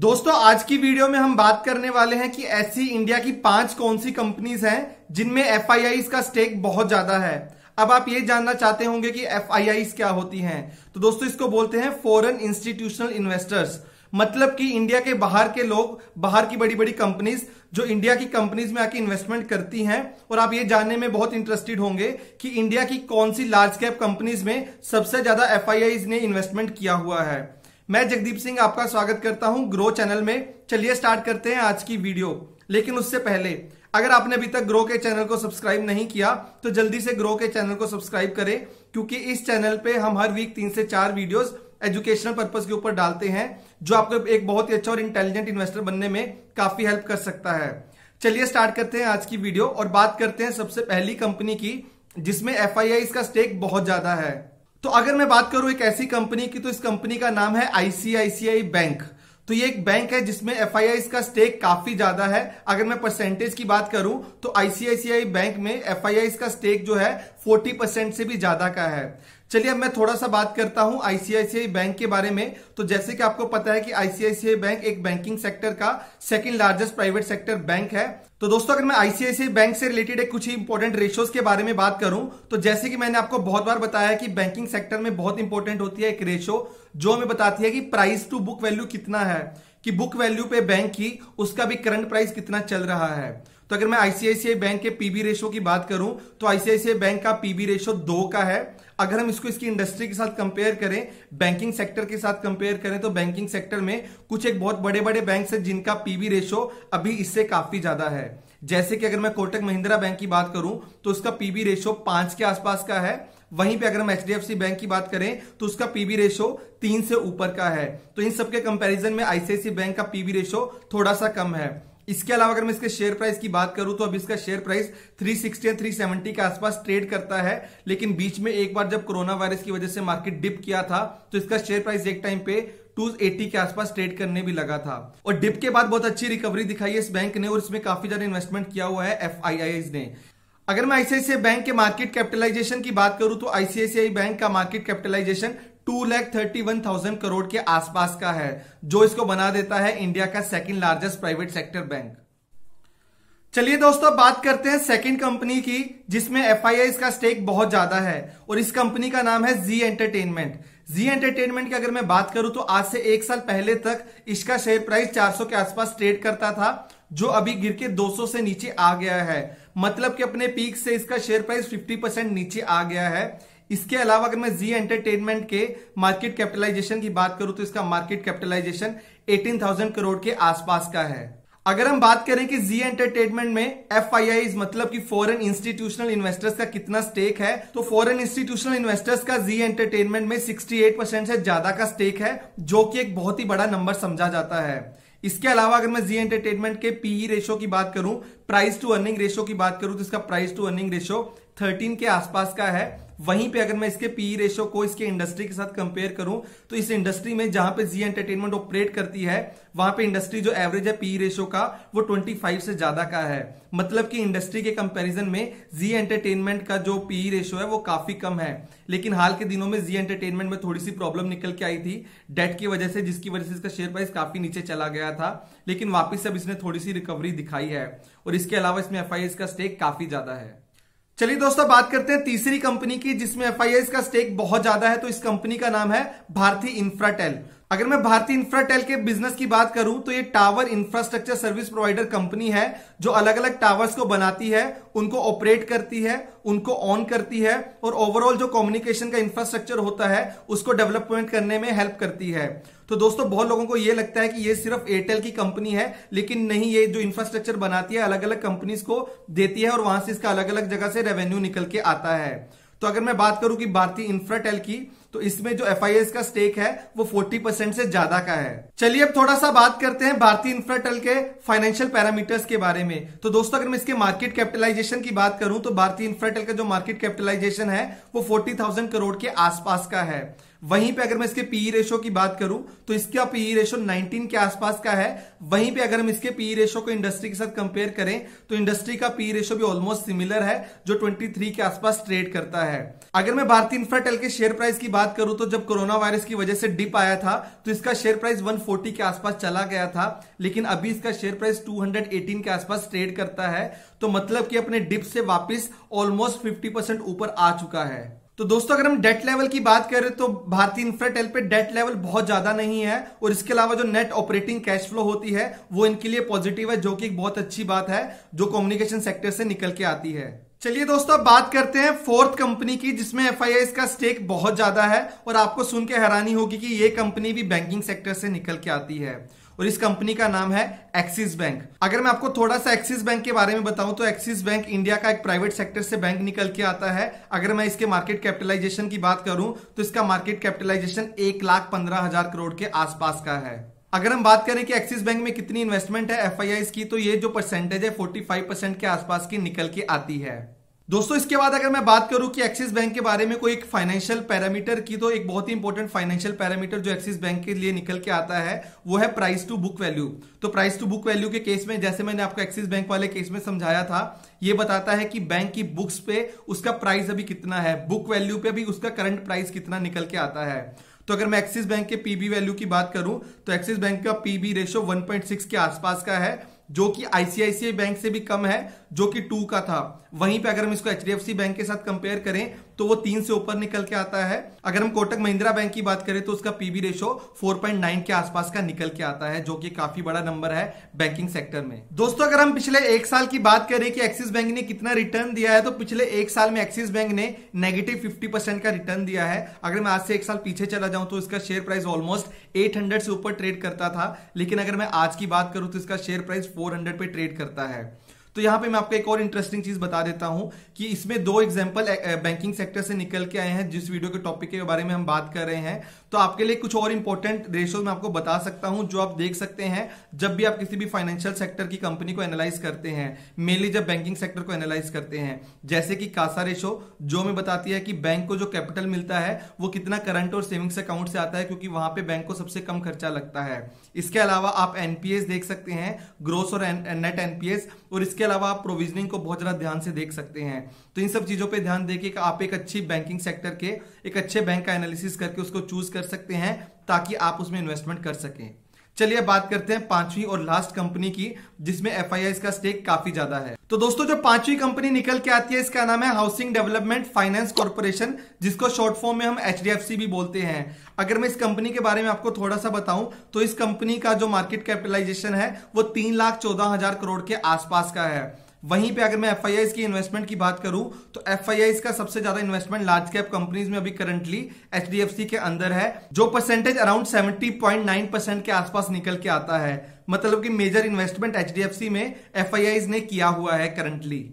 दोस्तों आज की वीडियो में हम बात करने वाले हैं कि ऐसी इंडिया की 5 कौन सी कंपनीज हैं जिनमें FIIs का स्टेक बहुत ज्यादा है। अब आप ये जानना चाहते होंगे कि FIIs क्या होती हैं, तो दोस्तों इसको बोलते हैं फॉरेन इंस्टीट्यूशनल इन्वेस्टर्स, मतलब कि इंडिया के बाहर के लोग, बाहर की बड़ी बड़ी कंपनीज जो इंडिया की कंपनीज में आके इन्वेस्टमेंट करती हैं। और आप ये जानने में बहुत इंटरेस्टेड होंगे कि इंडिया की कौन सी लार्ज कैप कंपनीज में सबसे ज्यादा FIIs ने इन्वेस्टमेंट किया हुआ है। मैं जगदीप सिंह आपका स्वागत करता हूं ग्रो चैनल में। चलिए स्टार्ट करते हैं आज की वीडियो, लेकिन उससे पहले अगर आपने अभी तक ग्रो के चैनल को सब्सक्राइब नहीं किया तो जल्दी से ग्रो के चैनल को सब्सक्राइब करें, क्योंकि इस चैनल पे हम हर वीक 3 से 4 वीडियोस एजुकेशनल पर्पस के ऊपर डालते हैं जो आपको एक बहुत ही अच्छा और इंटेलिजेंट इन्वेस्टर बनने में काफी हेल्प कर सकता है। चलिए स्टार्ट करते हैं आज की वीडियो और बात करते हैं सबसे पहली कंपनी की जिसमें FIIs का स्टेक बहुत ज्यादा है। तो अगर मैं बात करूं एक ऐसी कंपनी की, तो इस कंपनी का नाम है ICICI बैंक। तो ये एक बैंक है जिसमें FIIs का स्टेक काफी ज्यादा है। अगर मैं परसेंटेज की बात करूं तो ICICI बैंक में FIIs का स्टेक जो है 40% से भी ज्यादा का है। चलिए अब मैं थोड़ा सा बात करता हूं ICICI बैंक के बारे में। तो जैसे कि आपको पता है कि ICICI बैंक एक बैंकिंग सेक्टर का second largest private sector bank है। तो दोस्तों अगर मैं ICICI बैंक से रिलेटेड एक कुछ इंपॉर्टेंट रेशियोज के बारे में बात करूं, तो जैसे कि मैंने आपको बहुत बार बताया कि बैंकिंग सेक्टर में बहुत इंपॉर्टेंट होती है एक रेशियो जो हमें बताती है कि प्राइस टू बुक वैल्यू कितना है, कि बुक वैल्यू पे बैंक की उसका भी करंट प्राइस कितना चल रहा है। तो अगर मैं ICICI बैंक के पीबी रेशो की बात करूं तो ICICI बैंक का पीबी रेशो 2 का है। अगर हम इसको इसकी इंडस्ट्री के साथ कंपेयर करें, बैंकिंग सेक्टर के साथ कंपेयर करें, तो बैंकिंग सेक्टर में कुछ एक बहुत बड़े बड़े बैंक्स हैं जिनका पीबी रेशो अभी इससे काफी ज्यादा है। जैसे कि अगर मैं कोटक महिंद्रा बैंक की बात करूं तो उसका पीबी रेशो 5 के आसपास का है। वहीं पे अगर हम HDFC बैंक की बात करें तो उसका पीबी रेशो 3 से ऊपर का है। तो इन सबके कंपैरिजन में ICICI बैंक का पीबी रेशो थोड़ा सा कम है। इसके अलावा अगर मैं इसके शेयर प्राइस की बात करूं तो अब इसका शेयर प्राइस 360 या 370 के आसपास ट्रेड करता है, लेकिन बीच में एक बार जब कोरोना वायरस की वजह से मार्केट डिप किया था तो इसका शेयर प्राइस एक टाइम पे 280 के आसपास ट्रेड करने भी लगा था। और डिप के बाद बहुत अच्छी रिकवरी दिखाई है इस बैंक ने और इसमें काफी ज्यादा इन्वेस्टमेंट किया हुआ है FIIs ने। अगर मैं ICICI बैंक के मार्केट कैपिटलाइजेशन की बात करूं तो ICICI बैंक का मार्केट कैपिटलाइजेशन 2,31,000 करोड़ के आसपास का है, जो इसको बना देता है इंडिया का second largest private sector bank. चलिए दोस्तों बात करते हैं सेकंड कंपनी की जिसमें FIIs का स्टेक बहुत ज्यादा है, और इस कंपनी का नाम है जी एंटरटेनमेंट। जी एंटरटेनमेंट की अगर मैं बात करूं तो आज से 1 साल पहले तक इसका शेयर प्राइस 400 के आसपास ट्रेड करता था, जो अभी गिर के 200 से नीचे आ गया है। मतलब कि अपने पीक से इसका शेयर प्राइस 50% नीचे आ गया है। इसके अलावा अगर मैं जी एंटरटेनमेंट के मार्केट कैपिटलाइजेशन की बात करूं तो इसका मार्केट कैपिटलाइजेशन 18,000 करोड़ के आसपास का है। अगर हम बात करें कि जी एंटरटेनमेंट में FIIs मतलब कि फॉरेन इंस्टीट्यूशनल इन्वेस्टर्स का कितना स्टेक है, तो फॉरेन इंस्टीट्यूशनल इन्वेस्टर्स का जी एंटरटेनमेंट में 68% से ज्यादा का स्टेक है, जो कि एक बहुत ही बड़ा नंबर समझा जाता है। इसके अलावा अगर मैं जी एंटरटेनमेंट के पीई रेशो की बात करूं, प्राइस टू अर्निंग रेशो की बात करूं, तो इसका प्राइस टू अर्निंग रेशो 13 के आसपास का है। वहीं पे अगर मैं इसके पीई रेशो को इसके इंडस्ट्री के साथ कंपेयर करूं तो इस इंडस्ट्री में जहां पे जी एंटरटेनमेंट ऑपरेट करती है वहां पे इंडस्ट्री जो एवरेज है पीई रेशो का वो 25 से ज्यादा का है। मतलब कि इंडस्ट्री के कंपैरिजन में जी एंटरटेनमेंट का जो पीई रेशो है वो काफी कम है। लेकिन हाल के दिनों में जी एंटरटेनमेंट में थोड़ी सी प्रॉब्लम निकल के आई थी डेट की वजह से, जिसकी वजह से इसका शेयर प्राइस काफी नीचे चला गया था, लेकिन वापिस अब इसने थोड़ी सी रिकवरी दिखाई है। और इसके अलावा इसमें FIIs का स्टेक काफी ज्यादा है। चलिए दोस्तों बात करते हैं तीसरी कंपनी की जिसमें FIIs का स्टेक बहुत ज्यादा है, तो इस कंपनी का नाम है भारती इन्फ्राटेल। अगर मैं भारती इन्फ्राटेल के बिजनेस की बात करूं तो ये tower infrastructure service provider company है जो अलग अलग टावर्स को बनाती है, उनको ऑपरेट करती है, उनको ऑन करती है और ओवरऑल जो कम्युनिकेशन का इंफ्रास्ट्रक्चर होता है उसको डेवलपमेंट करने में हेल्प करती है। तो दोस्तों बहुत लोगों को यह लगता है कि ये सिर्फ एयरटेल की कंपनी है, लेकिन नहीं, ये जो इंफ्रास्ट्रक्चर बनाती है अलग अलग कंपनीज को देती है और वहां से इसका अलग अलग जगह से रेवेन्यू निकल के आता है। तो अगर मैं बात करूं कि भारती इन्फ्राटेल की, तो इसमें जो FIIs का स्टेक है वो 40% से ज्यादा का है। चलिए अब थोड़ा सा बात करते हैं भारती इन्फ्राटेल के फाइनेंशियल पैरामीटर्स के बारे में। तो दोस्तों अगर मैं इसके मार्केट कैपिटलाइजेशन की बात करूं तो भारती इन्फ्राटेल का जो मार्केट कैपिटलाइजेशन है वो 40,000 करोड़ के आसपास का है। वहीं पे अगर मैं इसके पीई रेशो की बात करूं तो इसका पीई रेशो 19 के आसपास का है। वहीं पे अगर हम इसके पीई रेशो को इंडस्ट्री के साथ कंपेयर करें तो इंडस्ट्री का पीई रेशो भी ऑलमोस्ट सिमिलर है, जो 23 के आसपास ट्रेड करता है। अगर मैं भारती इन्फ्राटेल के शेयर प्राइस की बात करूं तो जब कोरोना वायरस की वजह से डिप आया था तो इसका शेयर प्राइस 140 के आसपास चला गया था, लेकिन अभी इसका शेयर प्राइस 218 के आसपास ट्रेड करता है, तो मतलब कि अपने डिप से वापस ऑलमोस्ट 50% ऊपर आ चुका है। तो दोस्तों अगर हम डेट लेवल की बात करें तो भारती इन्फ्राटेल पे डेट लेवल बहुत ज्यादा नहीं है और इसके अलावा जो नेट ऑपरेटिंग कैश फ्लो होती है वो इनके लिए पॉजिटिव है, जो कि एक बहुत अच्छी बात है जो कम्युनिकेशन सेक्टर से निकल के आती है। चलिए दोस्तों अब बात करते हैं फोर्थ कंपनी की जिसमें FIIs का स्टेक बहुत ज्यादा है और आपको सुन के हैरानी होगी कि ये कंपनी भी बैंकिंग सेक्टर से निकल के आती है और इस कंपनी का नाम है एक्सिस बैंक। अगर मैं आपको थोड़ा सा एक्सिस बैंक के बारे में बताऊं तो एक्सिस बैंक इंडिया का एक प्राइवेट सेक्टर से बैंक निकल के आता है। अगर मैं इसके मार्केट कैपिटलाइजेशन की बात करूं तो इसका मार्केट कैपिटलाइजेशन 1,15,000 करोड़ के आसपास का है। अगर हम बात करें कि एक्सिस बैंक में कितनी इन्वेस्टमेंट है FIIs की, तो ये जो परसेंटेज है 45% के आसपास की निकल के आती है। दोस्तों इसके बाद अगर मैं बात करूं कि एक्सिस बैंक के बारे में कोई एक फाइनेंशियल पैरामीटर की, तो एक बहुत ही इंपॉर्टेंट फाइनेंशियल पैरामीटर जो एक्सिस बैंक के लिए निकल के आता है वो है प्राइस टू बुक वैल्यू। तो प्राइस टू बुक वैल्यू के केस में, जैसे मैंने आपको एक्सिस बैंक वाले केस में समझाया था, ये बताता है कि बैंक की बुक्स पे उसका प्राइस अभी कितना है, बुक वैल्यू पे भी उसका करंट प्राइस कितना निकल के आता है। तो अगर मैं एक्सिस बैंक के पीबी वैल्यू की बात करूं तो एक्सिस बैंक का पीबी रेशियो 1.6 के आसपास का है, जो कि आईसीआईसीआई बैंक से भी कम है, जो कि 2 का था। वहीं पे अगर हम इसको HDFC बैंक के साथ कंपेयर करें तो वो 3 से ऊपर निकल के आता है। अगर हम कोटक महिंद्रा बैंक की बात करें तो उसका पीबी रेशो 4.9 के आसपास का निकल के आता है, जो कि काफी बड़ा नंबर है बैंकिंग सेक्टर में। दोस्तों अगर हम पिछले 1 साल की बात करें कि एक्सिस बैंक ने कितना रिटर्न दिया है, तो पिछले 1 साल में एक्सिस बैंक ने -50% का रिटर्न दिया है। अगर मैं आज से 1 साल पीछे चला जाऊं तो इसका शेयर प्राइस ऑलमोस्ट 800 से ऊपर ट्रेड करता था, लेकिन अगर मैं आज की बात करूं तो इसका शेयर प्राइस 400 पे ट्रेड करता है। तो यहाँ पे मैं आपको एक और इंटरेस्टिंग चीज बता देता हूं कि इसमें 2 एग्जाम्पल बैंकिंग सेक्टर से निकल के आए हैं जिस वीडियो के टॉपिक के बारे में हम बात कर रहे हैं। तो आपके लिए कुछ और इंपॉर्टेंट रेशियोज मैं आपको बता सकता हूं जो आप देख सकते हैं जब भी आप किसी भी फाइनेंशियल सेक्टर की कंपनी को एनालाइज करते हैं, मेनली जब बैंकिंग सेक्टर को एनालाइज करते हैं। जैसे कि कासा रेशो, जो हमें बताती है कि बैंक को जो कैपिटल मिलता है वो कितना करंट और सेविंग्स अकाउंट से आता है, क्योंकि वहां पे बैंक को सबसे कम खर्चा लगता है। इसके अलावा आप NPAs देख सकते हैं, ग्रोस और नेट NPAs, और इसके अलावा आप प्रोविजनिंग को बहुत ज्यादा ध्यान से देख सकते हैं। तो इन सब चीजों पे ध्यान देके कि आप एक अच्छी बैंकिंग सेक्टर के एक अच्छे बैंक का एनालिसिस करके उसको चूज कर सकते हैं ताकि आप उसमें इन्वेस्टमेंट कर सकें। चलिए बात करते हैं पांचवी और लास्ट कंपनी की जिसमें FIIs का स्टेक काफी ज्यादा है। तो दोस्तों जो पांचवी कंपनी निकल के आती है इसका नाम है हाउसिंग डेवलपमेंट फाइनेंस कॉर्पोरेशन, जिसको शॉर्ट फॉर्म में हम HDFC भी बोलते हैं। अगर मैं इस कंपनी के बारे में आपको थोड़ा सा बताऊं तो इस कंपनी का जो मार्केट कैपिटलाइजेशन है वो 3,14,000 करोड़ के आसपास का है। वहीं पे अगर मैं FIIs की इन्वेस्टमेंट की बात करूं तो FIIs का सबसे ज्यादा इन्वेस्टमेंट लार्ज कैप कंपनीज में अभी करंटली HDFC के अंदर है, जो परसेंटेज अराउंड 70.9% के आसपास निकल के आता है। मतलब कि मेजर इन्वेस्टमेंट HDFC में FIIs ने किया हुआ है करंटली।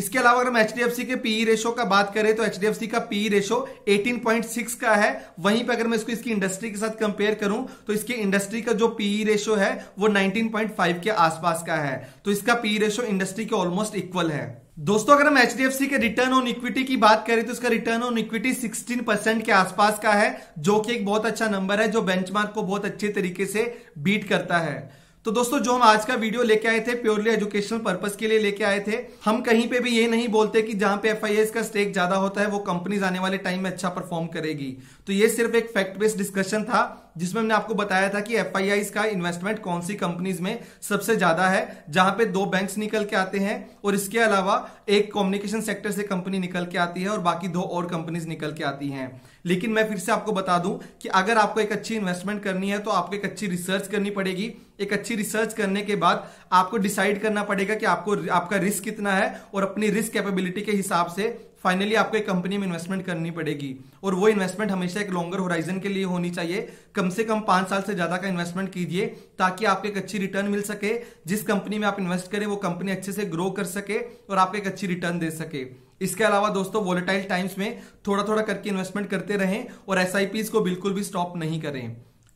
इसके अलावा अगर हम HDFC के पीई रेशो का बात करें तो HDFC का पीई रेशो 18.6 का है। वहीं पे अगर मैं इसको इसकी इंडस्ट्री के साथ कंपेयर करूं तो इसके इंडस्ट्री का जो पीई रेशो है वो 19.5 के आसपास का है, तो इसका पीई रेशो इंडस्ट्री के ऑलमोस्ट इक्वल है। दोस्तों अगर हम HDFC के रिटर्न ऑन इक्विटी की बात करें तो इसका रिटर्न ऑन इक्विटी 16% के आसपास का है, जो कि एक बहुत अच्छा नंबर है जो बेंचमार्क को बहुत अच्छे तरीके से बीट करता है। तो दोस्तों जो हम आज का वीडियो लेके आए थे प्योरली एजुकेशनल पर्पस के लिए लेके आए थे। हम कहीं पे भी ये नहीं बोलते कि जहां पे FIIs का स्टेक ज्यादा होता है वो कंपनीज आने वाले टाइम में अच्छा परफॉर्म करेगी। तो ये सिर्फ एक फैक्ट बेस्ड डिस्कशन था जिसमें हमने आपको बताया था कि FIIs का इन्वेस्टमेंट कौन सी कंपनीज में सबसे ज्यादा है, जहां पे 2 बैंक निकल के आते हैं और इसके अलावा एक कम्युनिकेशन सेक्टर से कंपनी निकल के आती है और बाकी 2 और कंपनीज निकल के आती हैं। लेकिन मैं फिर से आपको बता दूं कि अगर आपको एक अच्छी इन्वेस्टमेंट करनी है तो आपको एक अच्छी रिसर्च करनी पड़ेगी। एक अच्छी रिसर्च करने के बाद आपको डिसाइड करना पड़ेगा कि आपको आपका रिस्क कितना है और अपनी रिस्क कैपेबिलिटी के हिसाब से फाइनली आपको एक कंपनी में इन्वेस्टमेंट करनी पड़ेगी। और वो इन्वेस्टमेंट हमेशा एक लॉन्गर होराइजन के लिए होनी चाहिए, कम से कम 5 साल से ज्यादा का इन्वेस्टमेंट कीजिए ताकि आपको एक अच्छी रिटर्न मिल सके। जिस कंपनी में आप इन्वेस्ट करें वो कंपनी अच्छे से ग्रो कर सके और आपको एक अच्छी रिटर्न दे सके। इसके अलावा दोस्तों वोलेटाइल टाइम्स में थोड़ा थोड़ा करके इन्वेस्टमेंट करते रहें और SIPs को बिल्कुल भी स्टॉप नहीं करें।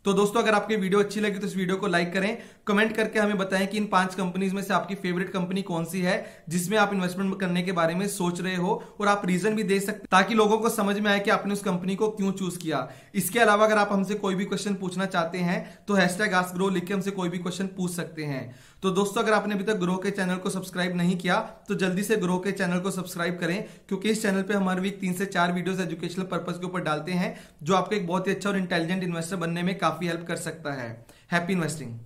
तो दोस्तों अगर आपकी वीडियो अच्छी लगी तो इस वीडियो को लाइक करें, कमेंट करके हमें बताएं कि इन 5 कंपनीज में से आपकी फेवरेट कंपनी कौन सी है जिसमें आप इन्वेस्टमेंट करने के बारे में सोच रहे हो, और आप रीजन भी दे सकते ताकि लोगों को समझ में आए कि आपने उस कंपनी को क्यों चूज किया। इसके अलावा अगर आप हमसे कोई भी क्वेश्चन पूछना चाहते हैं तो #AskGrow लिख के हमसे कोई भी क्वेश्चन पूछ सकते हैं। तो दोस्तों अगर आपने अभी तक ग्रो के चैनल को सब्सक्राइब नहीं किया तो जल्दी से ग्रो के चैनल को सब्सक्राइब करें, क्योंकि इस चैनल पे हमारे वीक 3 से 4 वीडियोस एजुकेशनल पर्पस के ऊपर डालते हैं जो आपको एक बहुत ही अच्छा और इंटेलिजेंट इन्वेस्टर बनने में काफी हेल्प कर सकता है। Happy investing.